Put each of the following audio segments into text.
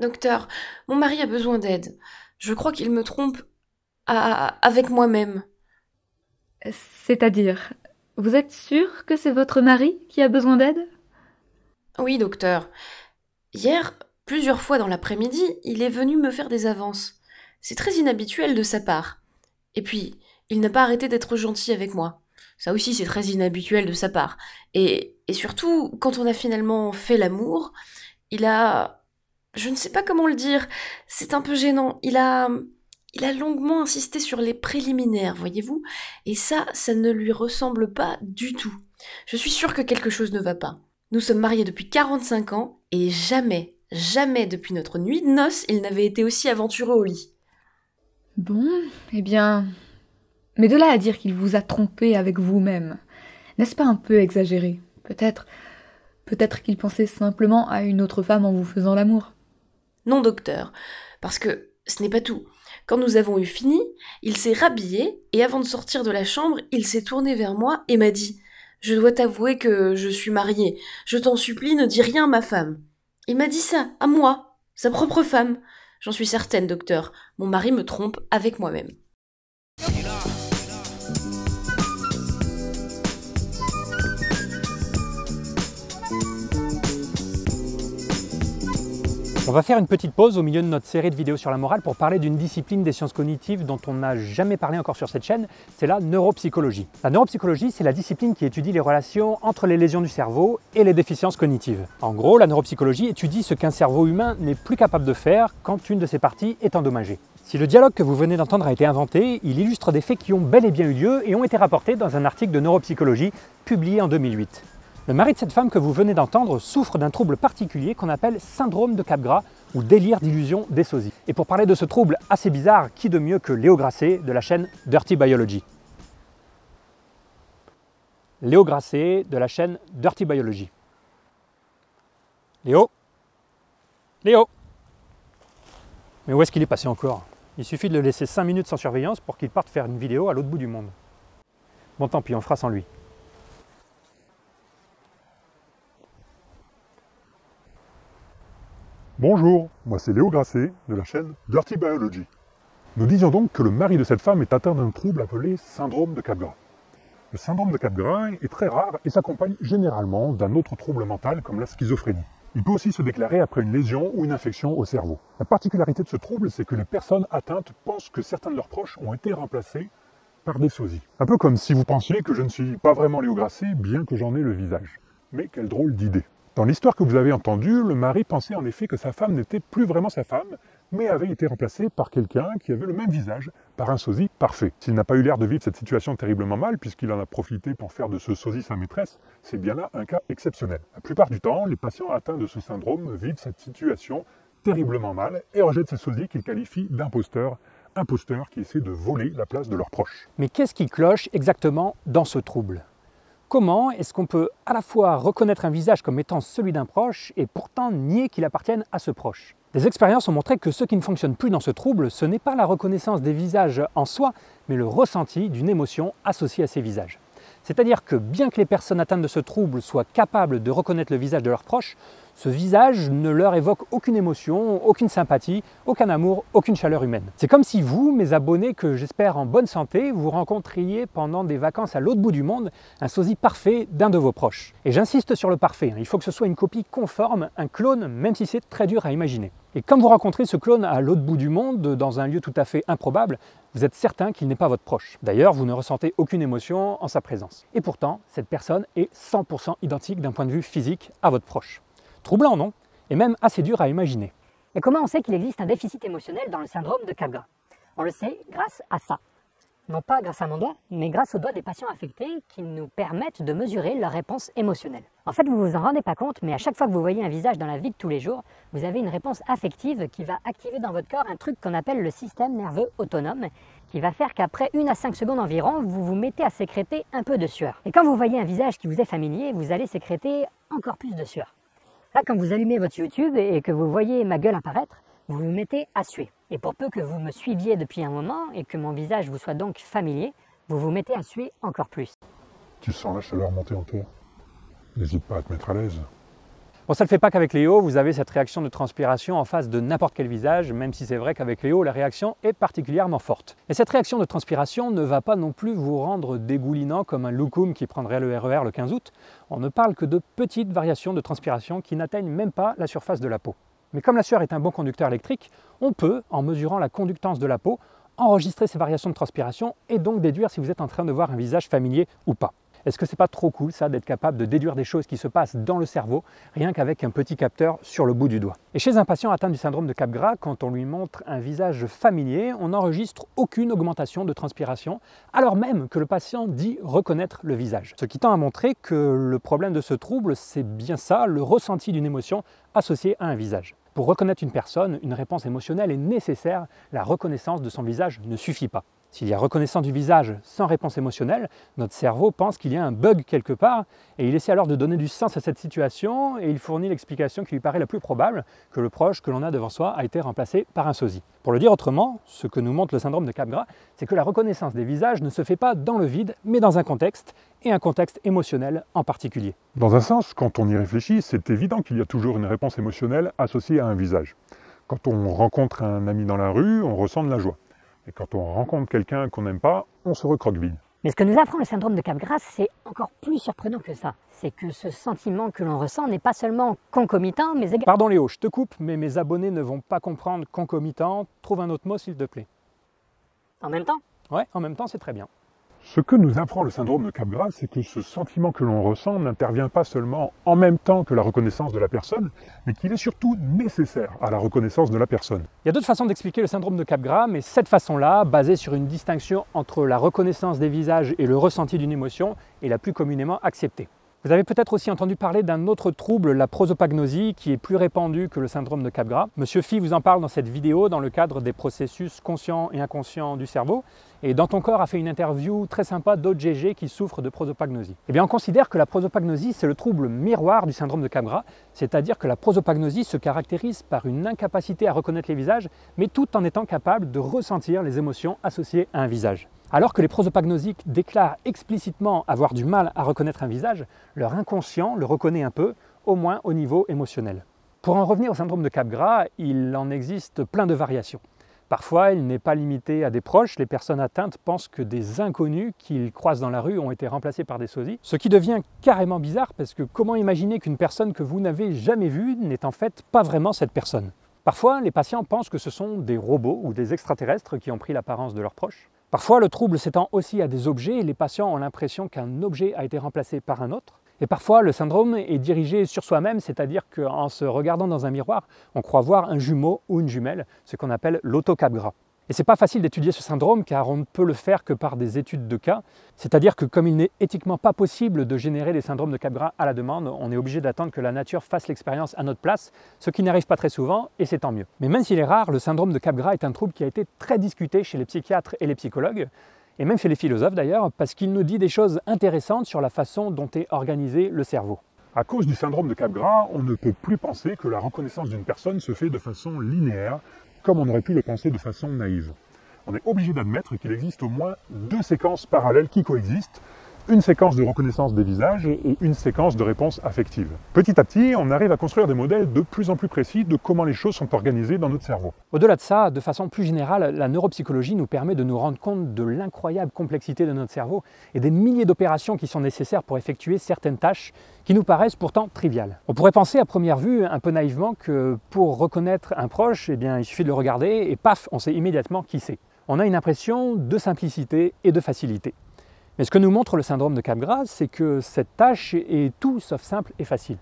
Docteur, mon mari a besoin d'aide. Je crois qu'il me trompe avec moi-même. C'est-à-dire, vous êtes sûre que c'est votre mari qui a besoin d'aide? Oui, docteur. Hier, plusieurs fois dans l'après-midi, il est venu me faire des avances. C'est très inhabituel de sa part. Et puis, il n'a pas arrêté d'être gentil avec moi. Ça aussi, c'est très inhabituel de sa part. Et surtout, quand on a finalement fait l'amour, il a... Je ne sais pas comment le dire, c'est un peu gênant. Il a longuement insisté sur les préliminaires, voyez-vous, et ça ne lui ressemble pas du tout. Je suis sûre que quelque chose ne va pas. Nous sommes mariés depuis 45 ans, et jamais, jamais depuis notre nuit de noces, il n'avait été aussi aventureux au lit. Bon, eh bien... Mais de là à dire qu'il vous a trompé avec vous-même, n'est-ce pas un peu exagéré? Peut-être qu'il pensait simplement à une autre femme en vous faisant l'amour. Non, docteur, parce que ce n'est pas tout. Quand nous avons eu fini, il s'est rhabillé, et avant de sortir de la chambre, il s'est tourné vers moi et m'a dit « Je dois t'avouer que je suis mariée. Je t'en supplie, ne dis rien à ma femme. » Il m'a dit ça, à moi, sa propre femme. J'en suis certaine, docteur. Mon mari me trompe avec moi-même. On va faire une petite pause au milieu de notre série de vidéos sur la morale pour parler d'une discipline des sciences cognitives dont on n'a jamais parlé encore sur cette chaîne, c'est la neuropsychologie. La neuropsychologie, c'est la discipline qui étudie les relations entre les lésions du cerveau et les déficiences cognitives. En gros, la neuropsychologie étudie ce qu'un cerveau humain n'est plus capable de faire quand une de ses parties est endommagée. Si le dialogue que vous venez d'entendre a été inventé, il illustre des faits qui ont bel et bien eu lieu et ont été rapportés dans un article de neuropsychologie publié en 2008. Le mari de cette femme que vous venez d'entendre souffre d'un trouble particulier qu'on appelle syndrome de Capgras ou délire d'illusion des sosies. Et pour parler de ce trouble assez bizarre, qui de mieux que Léo Grasset de la chaîne Dirty Biology? Léo Grasset de la chaîne Dirty Biology. Léo? Léo? Mais où est-ce qu'il est passé encore? Il suffit de le laisser 5 minutes sans surveillance pour qu'il parte faire une vidéo à l'autre bout du monde. Bon, tant pis, on fera sans lui. Bonjour, moi c'est Léo Grasset de la chaîne Dirty Biology. Nous disions donc que le mari de cette femme est atteint d'un trouble appelé syndrome de Capgras. Le syndrome de Capgras est très rare et s'accompagne généralement d'un autre trouble mental comme la schizophrénie. Il peut aussi se déclarer après une lésion ou une infection au cerveau. La particularité de ce trouble, c'est que les personnes atteintes pensent que certains de leurs proches ont été remplacés par des sosies. Un peu comme si vous pensiez que je ne suis pas vraiment Léo Grasset, bien que j'en ai le visage. Mais quelle drôle d'idée! Dans l'histoire que vous avez entendue, le mari pensait en effet que sa femme n'était plus vraiment sa femme, mais avait été remplacée par quelqu'un qui avait le même visage, par un sosie parfait. S'il n'a pas eu l'air de vivre cette situation terriblement mal, puisqu'il en a profité pour faire de ce sosie sa maîtresse, c'est bien là un cas exceptionnel. La plupart du temps, les patients atteints de ce syndrome vivent cette situation terriblement mal et rejettent ces sosies qu'ils qualifient d'imposteurs. Imposteurs qui essaient de voler la place de leurs proches. Mais qu'est-ce qui cloche exactement dans ce trouble ? Comment est-ce qu'on peut à la fois reconnaître un visage comme étant celui d'un proche et pourtant nier qu'il appartienne à ce proche? Des expériences ont montré que ce qui ne fonctionne plus dans ce trouble, ce n'est pas la reconnaissance des visages en soi, mais le ressenti d'une émotion associée à ces visages. C'est-à-dire que bien que les personnes atteintes de ce trouble soient capables de reconnaître le visage de leurs proches, ce visage ne leur évoque aucune émotion, aucune sympathie, aucun amour, aucune chaleur humaine. C'est comme si vous, mes abonnés que j'espère en bonne santé, vous rencontriez pendant des vacances à l'autre bout du monde un sosie parfait d'un de vos proches. Et j'insiste sur le parfait, il faut que ce soit une copie conforme, un clone, même si c'est très dur à imaginer. Et comme vous rencontrez ce clone à l'autre bout du monde, dans un lieu tout à fait improbable, vous êtes certain qu'il n'est pas votre proche. D'ailleurs, vous ne ressentez aucune émotion en sa présence. Et pourtant, cette personne est 100% identique d'un point de vue physique à votre proche. Troublant, non? Et même assez dur à imaginer. Mais comment on sait qu'il existe un déficit émotionnel dans le syndrome de Capgras? On le sait grâce à ça. Non pas grâce à mon doigt, mais grâce aux doigts des patients affectés qui nous permettent de mesurer leur réponse émotionnelle. En fait, vous ne vous en rendez pas compte, mais à chaque fois que vous voyez un visage dans la vie de tous les jours, vous avez une réponse affective qui va activer dans votre corps un truc qu'on appelle le système nerveux autonome, qui va faire qu'après 1 à 5 secondes environ, vous vous mettez à sécréter un peu de sueur. Et quand vous voyez un visage qui vous est familier, vous allez sécréter encore plus de sueur. Là, quand vous allumez votre YouTube et que vous voyez ma gueule apparaître, vous vous mettez à suer. Et pour peu que vous me suiviez depuis un moment et que mon visage vous soit donc familier, vous vous mettez à suer encore plus. Tu sens la chaleur monter en toi. N'hésite pas à te mettre à l'aise. Bon, ça ne le fait pas qu'avec Léo, vous avez cette réaction de transpiration en face de n'importe quel visage, même si c'est vrai qu'avec Léo, la réaction est particulièrement forte. Et cette réaction de transpiration ne va pas non plus vous rendre dégoulinant comme un loukoum qui prendrait le RER le 15 août. On ne parle que de petites variations de transpiration qui n'atteignent même pas la surface de la peau. Mais comme la sueur est un bon conducteur électrique, on peut, en mesurant la conductance de la peau, enregistrer ces variations de transpiration et donc déduire si vous êtes en train de voir un visage familier ou pas. Est-ce que c'est pas trop cool ça d'être capable de déduire des choses qui se passent dans le cerveau rien qu'avec un petit capteur sur le bout du doigt? Et chez un patient atteint du syndrome de Capgras, quand on lui montre un visage familier, on n'enregistre aucune augmentation de transpiration, alors même que le patient dit reconnaître le visage. Ce qui tend à montrer que le problème de ce trouble, c'est bien ça, le ressenti d'une émotion associée à un visage. Pour reconnaître une personne, une réponse émotionnelle est nécessaire, la reconnaissance de son visage ne suffit pas. S'il y a reconnaissance du visage sans réponse émotionnelle, notre cerveau pense qu'il y a un bug quelque part et il essaie alors de donner du sens à cette situation et il fournit l'explication qui lui paraît la plus probable, que le proche que l'on a devant soi a été remplacé par un sosie. Pour le dire autrement, ce que nous montre le syndrome de Capgras, c'est que la reconnaissance des visages ne se fait pas dans le vide, mais dans un contexte, et un contexte émotionnel en particulier. Dans un sens, quand on y réfléchit, c'est évident qu'il y a toujours une réponse émotionnelle associée à un visage. Quand on rencontre un ami dans la rue, on ressent de la joie. Et quand on rencontre quelqu'un qu'on n'aime pas, on se recroqueville. Mais ce que nous apprend le syndrome de Capgras, c'est encore plus surprenant que ça. C'est que ce sentiment que l'on ressent n'est pas seulement concomitant, mais également... Pardon Léo, je te coupe, mais mes abonnés ne vont pas comprendre concomitant. Trouve un autre mot s'il te plaît. En même temps? Ouais, en même temps c'est très bien. Ce que nous apprend le syndrome de Capgras, c'est que ce sentiment que l'on ressent n'intervient pas seulement en même temps que la reconnaissance de la personne, mais qu'il est surtout nécessaire à la reconnaissance de la personne. Il y a d'autres façons d'expliquer le syndrome de Capgras, mais cette façon-là, basée sur une distinction entre la reconnaissance des visages et le ressenti d'une émotion, est la plus communément acceptée. Vous avez peut-être aussi entendu parler d'un autre trouble, la prosopagnosie, qui est plus répandue que le syndrome de Capgras. Monsieur Phi vous en parle dans cette vidéo dans le cadre des processus conscients et inconscients du cerveau. Et Dans ton corps a fait une interview très sympa d'OGG qui souffre de prosopagnosie. Eh bien, on considère que la prosopagnosie, c'est le trouble miroir du syndrome de Capgras, c'est-à-dire que la prosopagnosie se caractérise par une incapacité à reconnaître les visages, mais tout en étant capable de ressentir les émotions associées à un visage. Alors que les prosopagnosiques déclarent explicitement avoir du mal à reconnaître un visage, leur inconscient le reconnaît un peu, au moins au niveau émotionnel. Pour en revenir au syndrome de Capgras, il en existe plein de variations. Parfois, il n'est pas limité à des proches, les personnes atteintes pensent que des inconnus qu'ils croisent dans la rue ont été remplacés par des sosies, ce qui devient carrément bizarre parce que comment imaginer qu'une personne que vous n'avez jamais vue n'est en fait pas vraiment cette personne? Parfois, les patients pensent que ce sont des robots ou des extraterrestres qui ont pris l'apparence de leurs proches. Parfois, le trouble s'étend aussi à des objets et les patients ont l'impression qu'un objet a été remplacé par un autre. Et parfois, le syndrome est dirigé sur soi-même, c'est-à-dire qu'en se regardant dans un miroir, on croit voir un jumeau ou une jumelle, ce qu'on appelle l'auto-Capgras. Et c'est pas facile d'étudier ce syndrome car on ne peut le faire que par des études de cas, c'est-à-dire que comme il n'est éthiquement pas possible de générer des syndromes de Capgras à la demande, on est obligé d'attendre que la nature fasse l'expérience à notre place, ce qui n'arrive pas très souvent et c'est tant mieux. Mais même s'il est rare, le syndrome de Capgras est un trouble qui a été très discuté chez les psychiatres et les psychologues, et même chez les philosophes d'ailleurs, parce qu'il nous dit des choses intéressantes sur la façon dont est organisé le cerveau. À cause du syndrome de Capgras, on ne peut plus penser que la reconnaissance d'une personne se fait de façon linéaire, comme on aurait pu le penser de façon naïve. On est obligé d'admettre qu'il existe au moins deux séquences parallèles qui coexistent, une séquence de reconnaissance des visages et une séquence de réponse affective. Petit à petit, on arrive à construire des modèles de plus en plus précis de comment les choses sont organisées dans notre cerveau. Au-delà de ça, de façon plus générale, la neuropsychologie nous permet de nous rendre compte de l'incroyable complexité de notre cerveau et des milliers d'opérations qui sont nécessaires pour effectuer certaines tâches qui nous paraissent pourtant triviales. On pourrait penser à première vue, un peu naïvement, que pour reconnaître un proche, eh bien, il suffit de le regarder et paf, on sait immédiatement qui c'est. On a une impression de simplicité et de facilité. Mais ce que nous montre le syndrome de Capgras, c'est que cette tâche est tout sauf simple et facile.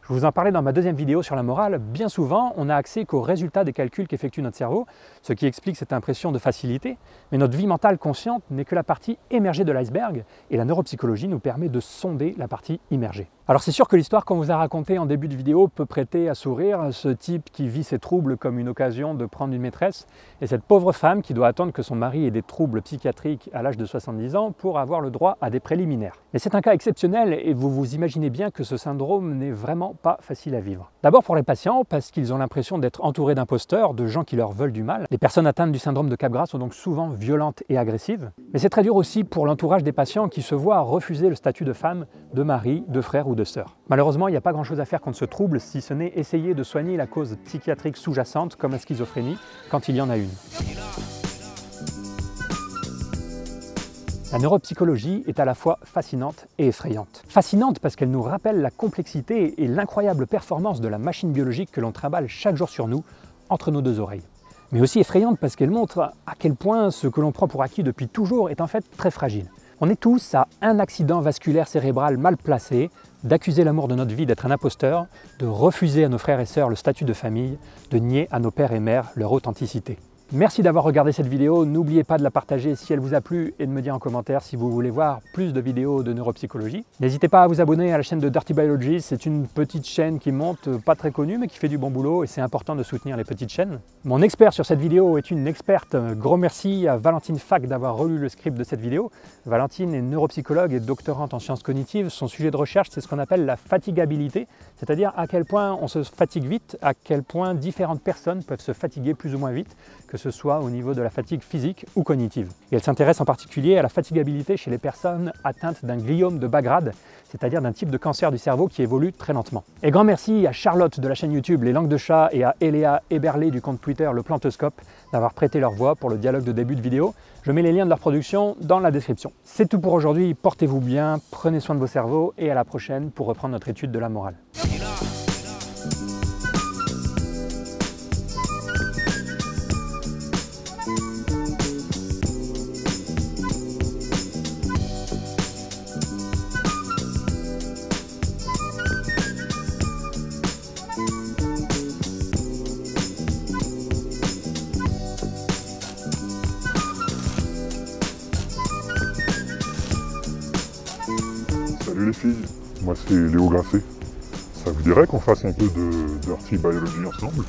Je vous en parlais dans ma deuxième vidéo sur la morale, bien souvent on n'a accès qu'aux résultats des calculs qu'effectue notre cerveau, ce qui explique cette impression de facilité, mais notre vie mentale consciente n'est que la partie émergée de l'iceberg, et la neuropsychologie nous permet de sonder la partie immergée. Alors c'est sûr que l'histoire qu'on vous a racontée en début de vidéo peut prêter à sourire, ce type qui vit ses troubles comme une occasion de prendre une maîtresse, et cette pauvre femme qui doit attendre que son mari ait des troubles psychiatriques à l'âge de 70 ans pour avoir le droit à des préliminaires. Mais c'est un cas exceptionnel, et vous vous imaginez bien que ce syndrome n'est vraiment pas facile à vivre. D'abord pour les patients, parce qu'ils ont l'impression d'être entourés d'imposteurs, de gens qui leur veulent du mal. Les personnes atteintes du syndrome de Capgras sont donc souvent violentes et agressives. Mais c'est très dur aussi pour l'entourage des patients qui se voient refuser le statut de femme, de mari, de frère ou ou de sœurs. Malheureusement, il n'y a pas grand-chose à faire contre ce trouble, si ce n'est essayer de soigner la cause psychiatrique sous-jacente, comme la schizophrénie, quand il y en a une. La neuropsychologie est à la fois fascinante et effrayante. Fascinante parce qu'elle nous rappelle la complexité et l'incroyable performance de la machine biologique que l'on trimballe chaque jour sur nous, entre nos deux oreilles. Mais aussi effrayante parce qu'elle montre à quel point ce que l'on prend pour acquis depuis toujours est en fait très fragile. On est tous à un accident vasculaire cérébral mal placé, d'accuser l'amour de notre vie d'être un imposteur, de refuser à nos frères et sœurs le statut de famille, de nier à nos pères et mères leur authenticité. Merci d'avoir regardé cette vidéo, n'oubliez pas de la partager si elle vous a plu et de me dire en commentaire si vous voulez voir plus de vidéos de neuropsychologie. N'hésitez pas à vous abonner à la chaîne de Dirty Biology, c'est une petite chaîne qui monte, pas très connue mais qui fait du bon boulot et c'est important de soutenir les petites chaînes. Mon expert sur cette vidéo est une experte, gros merci à Valentine Fack d'avoir relu le script de cette vidéo. Valentine est neuropsychologue et doctorante en sciences cognitives, son sujet de recherche c'est ce qu'on appelle la fatigabilité, c'est-à-dire à quel point on se fatigue vite, à quel point différentes personnes peuvent se fatiguer plus ou moins vite, que ce soit au niveau de la fatigue physique ou cognitive. Et elle s'intéresse en particulier à la fatigabilité chez les personnes atteintes d'un gliome de bas grade, c'est-à-dire d'un type de cancer du cerveau qui évolue très lentement. Et grand merci à Charlotte de la chaîne YouTube Les Langues de Chat et à Eléa Eberlé du compte Twitter Le Plantoscope d'avoir prêté leur voix pour le dialogue de début de vidéo. Je mets les liens de leur production dans la description. C'est tout pour aujourd'hui, portez-vous bien, prenez soin de vos cerveaux et à la prochaine pour reprendre notre étude de la morale. Moi c'est Léo Grasset. Ça vous dirait qu'on fasse un peu de Dirty Biology ensemble ?